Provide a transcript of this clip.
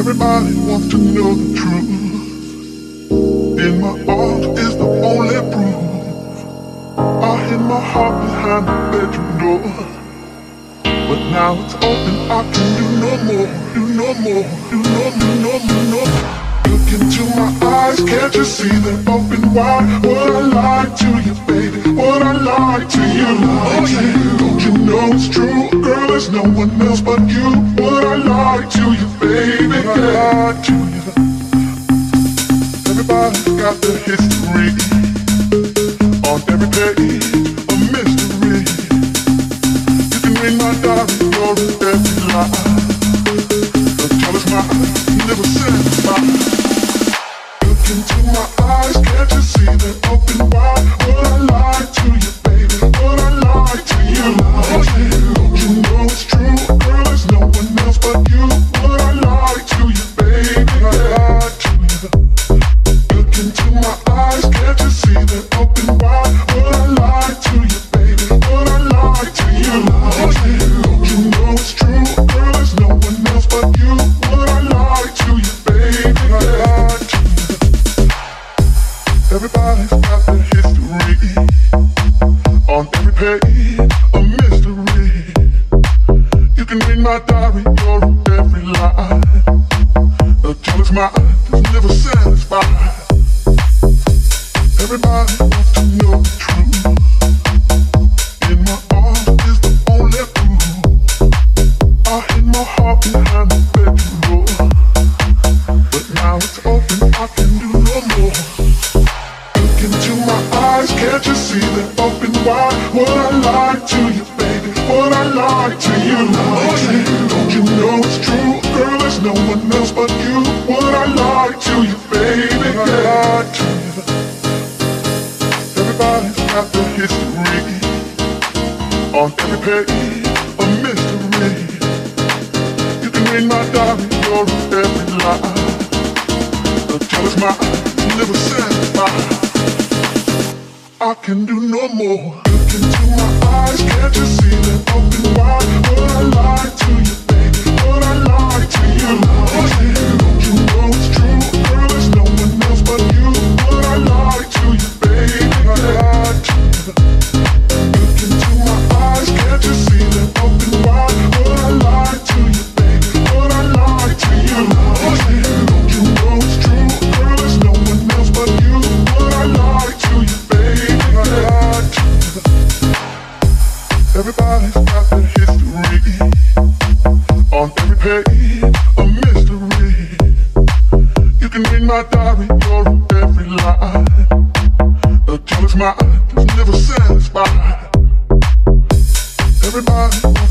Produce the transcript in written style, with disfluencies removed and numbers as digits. Everybody wants to know the truth. In my arms is the only proof. I hid my heart behind the bedroom door, but now it's open, I can do no more. Do no more, do no more, no more, no more. Look into my eyes, can't you see they're open wide? Would I lie to you, baby? Would I lie to you? Oh yeah, don't you know it's true? Girl, there's no one else but you. Would I lie to you, baby? Would I lie to you? Everybody's got their history. On every page, a mystery. You can read my diary, you're in every lie. The color's mine, never satisfied. Look into my eyes, can't you see they're open wide? Would I lie to you, baby? Would I lie to you? Oh yeah, don't you know it's true? Girl, there's no one else but you. Would I lie to you, baby? Would I lie to you? Look into my eyes, can't you see they're open wide? Would I lie to you, baby? Would I lie to you? Oh yeah, don't you know it's true? Girl, there's no one else but you. Would I lie to you, baby? Would I lie to you? Everybody's got their history. On every page, a mystery. You can read my diary, you're in every lie. The jealous mind is never satisfied. Everybody wants to know the truth. In my arms is the only proof. I hid my heart behind the bedroom door, but now it's open, I can do no more. Look into my eyes, can't you see they're open wide? Would I lie to you, baby? Would I lie to you? Oh yeah, don't you know it's true? Girl, there's no one else but you. Would I lie to you, baby? Would I lie to you? Everybody's got their history. On every page, a mystery. You can read my diary, you're in every lie. The jealous mind is never satisfied. I can do no more. Look into my eyes, can't you see they're open wide? Would I lie to you, baby? Would I lie to you? Oh yeah, don't you know it's true? Girl, there's no one else but you. Would I lie to you, baby? Would I lie to you? Look into my eyes, can't you see they're open wide? Would I lie to you, baby? Would I lie to you? Oh yeah, don't you know it's true? Girl, there's no one else but you. Would I lie to you, baby? Would I lie to you? Everybody's got their history. On every page, a mystery. You can read my diary, you're in every lie. The jealous mind is never satisfied. Everybody